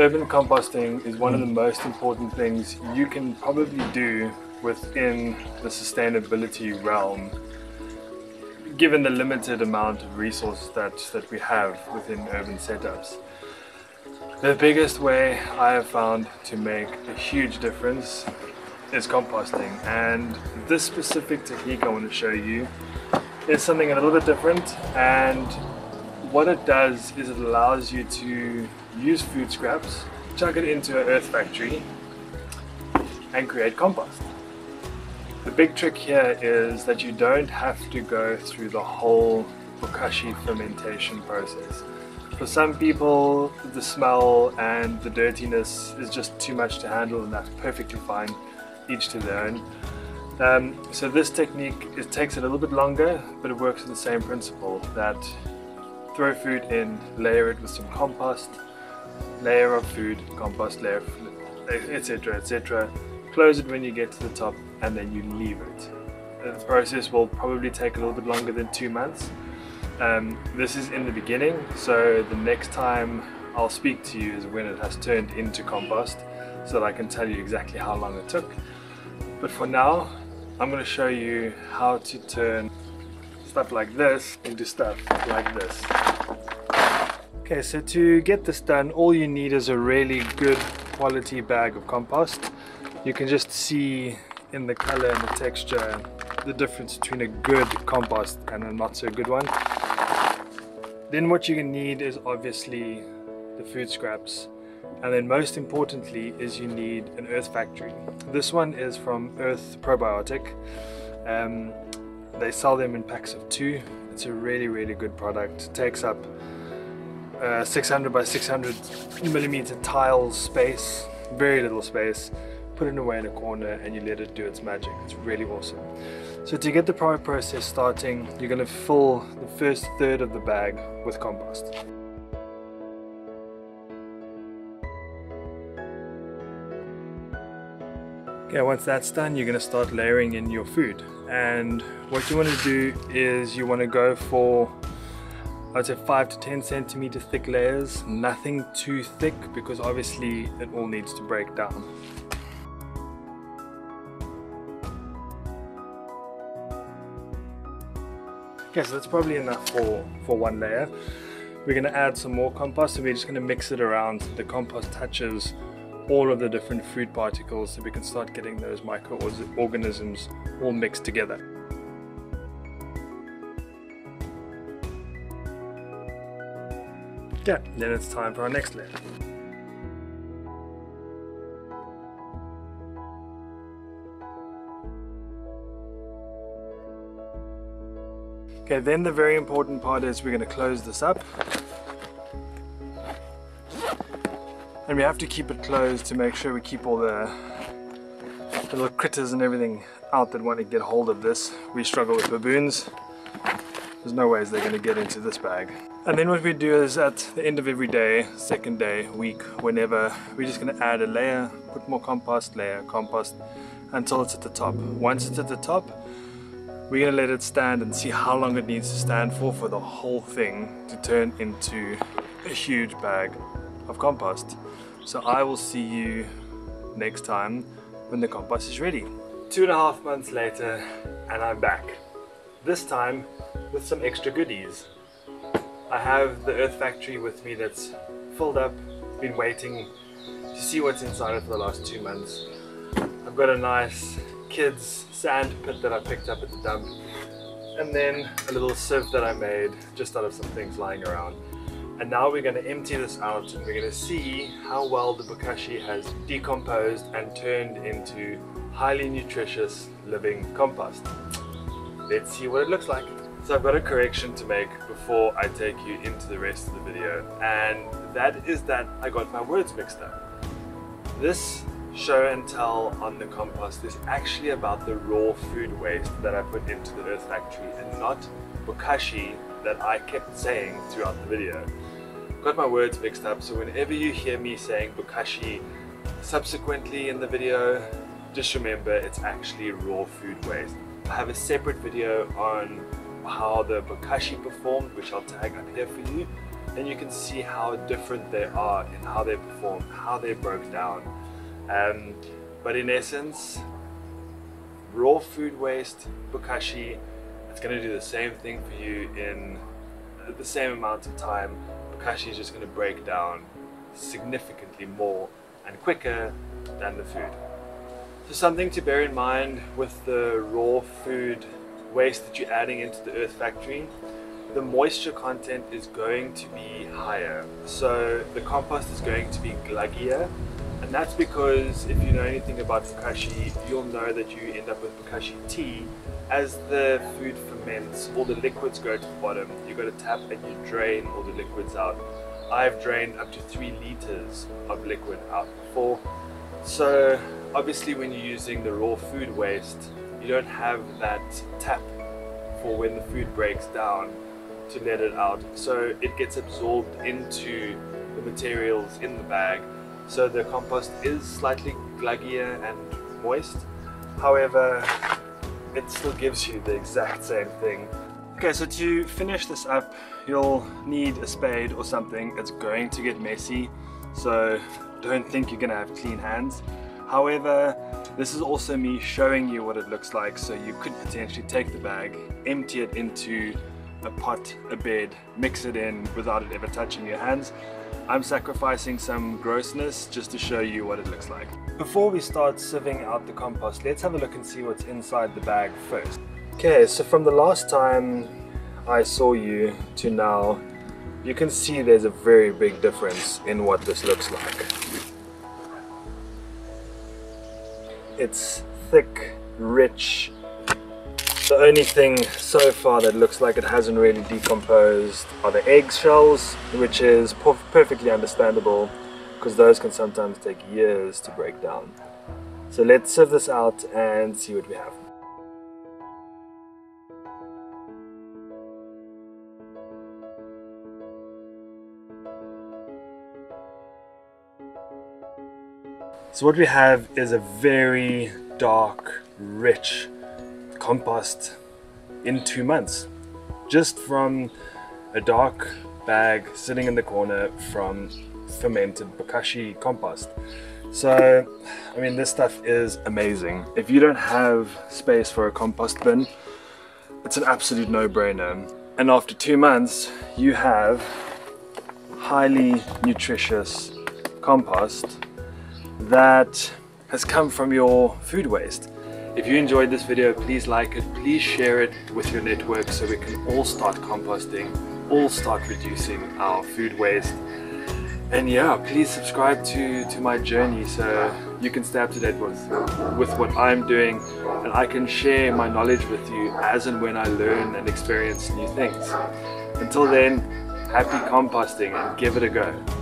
urban composting is one of the most important things you can probably do within the sustainability realm, given the limited amount of resources that we have within urban setups. The biggest way I have found to make a huge difference is composting, and this specific technique I want to show you is something a little bit different, and what it does is it allows you to use food scraps, chuck it into an Earth Factory and create compost. The big trick here is that you don't have to go through the whole Bokashi fermentation process. For some people, the smell and the dirtiness is just too much to handle, and that's perfectly fine, each to their own. So this technique, it takes a little bit longer, but it works on the same principle, that throw food in, layer it with some compost, layer of food, compost, layer, etc, etc. Close it when you get to the top, and then you leave it. The process will probably take a little bit longer than 2 months. This is in the beginning, so the next time I'll speak to you is when it has turned into compost, so that I can tell you exactly how long it took. But for now, I'm going to show you how to turn stuff like this into stuff like this. Okay, so to get this done, all you need is a really good quality bag of compost. You can just see in the color and the texture the difference between a good compost and a not so good one. Then what you're going to need is obviously the food scraps. And then most importantly is you need an Earth Factory. This one is from Earth Probiotic. They sell them in packs of 2. It's a really good product. It takes up 600 by 600 millimeter tile space, very little space. Put it away in a corner and you let it do its magic. It's really awesome. So to get the process starting, you're going to fill the first third of the bag with compost. Okay, once that's done, you're going to start layering in your food, and what you want to do is you want to go for, I'd say, 5 to 10 centimeter thick layers, nothing too thick because obviously it all needs to break down. Okay, so that's probably enough for one layer. We're going to add some more compost, and we're just going to mix it around so the compost touches all of the different food particles, so we can start getting those microorganisms all mixed together. Yeah, then it's time for our next layer. Okay, then the very important part is we're going to close this up. And we have to keep it closed to make sure we keep all the little critters and everything out that want to get hold of this. We struggle with baboons. There's no ways they're going to get into this bag. And then what we do is at the end of every day, second day, week, whenever, we're just going to add a layer, put more compost, layer, compost, until it's at the top. Once it's at the top, we're going to let it stand and see how long it needs to stand for the whole thing to turn into a huge bag of compost. So I will see you next time when the compost is ready. 2.5 months later, and I'm back. This time with some extra goodies. I have the Earth Factory with me that's filled up, been waiting to see what's inside it for the last 2 months. I've got a nice kids sand pit that I picked up at the dump, and then a little sieve that I made just out of some things lying around. And now we're going to empty this out, and we're going to see how well the Bokashi has decomposed and turned into highly nutritious living compost. Let's see what it looks like. So I've got a correction to make before I take you into the rest of the video, and that is that I got my words mixed up. This show and tell on the compost is actually about the raw food waste that I put into the Earth Factory, and not Bokashi that I kept saying throughout the video. Got my words mixed up, so whenever you hear me saying Bokashi subsequently in the video, just remember it's actually raw food waste. I have a separate video on how the Bokashi performed, which I'll tag up here for you, and you can see how different they are in how they performed, how they broke down. But in essence, raw food waste, Bokashi, it's going to do the same thing for you in the same amount of time. Bokashi is just going to break down significantly more and quicker than the food. So something to bear in mind with the raw food waste that you're adding into the Earth Factory, the moisture content is going to be higher. So the compost is going to be gluggier, and that's because if you know anything about Bokashi, you'll know that you end up with Bokashi tea. As the food ferments, all the liquids go to the bottom. You got a tap and you drain all the liquids out. I've drained up to 3 liters of liquid out before. So obviously when you're using the raw food waste, you don't have that tap for when the food breaks down to let it out. So it gets absorbed into the materials in the bag. So the compost is slightly gluggier and moist. However, it still gives you the exact same thing. Okay, so to finish this up, you'll need a spade or something. It's going to get messy, so don't think you're gonna have clean hands. However, this is also me showing you what it looks like, so you could potentially take the bag, empty it into a pot, a bed, mix it in without it ever touching your hands. I'm sacrificing some grossness just to show you what it looks like. Before we start sieving out the compost, let's have a look and see what's inside the bag first. Okay, so from the last time I saw you to now, you can see there's a very big difference in what this looks like. It's thick, rich. The only thing so far that looks like it hasn't really decomposed are the eggshells, which is perfectly understandable because those can sometimes take years to break down. So let's sieve this out and see what we have. So what we have is a very dark, rich compost in 2 months, just from a dark bag sitting in the corner from fermented Bokashi compost. So I mean, this stuff is amazing. If you don't have space for a compost bin, it's an absolute no-brainer, and after 2 months you have highly nutritious compost that has come from your food waste. If you enjoyed this video, please like it, please share it with your network so we can all start composting, all start reducing our food waste. And yeah, please subscribe to my journey so you can stay up to date with what I'm doing, and I can share my knowledge with you as and when I learn and experience new things. Until then, happy composting and give it a go.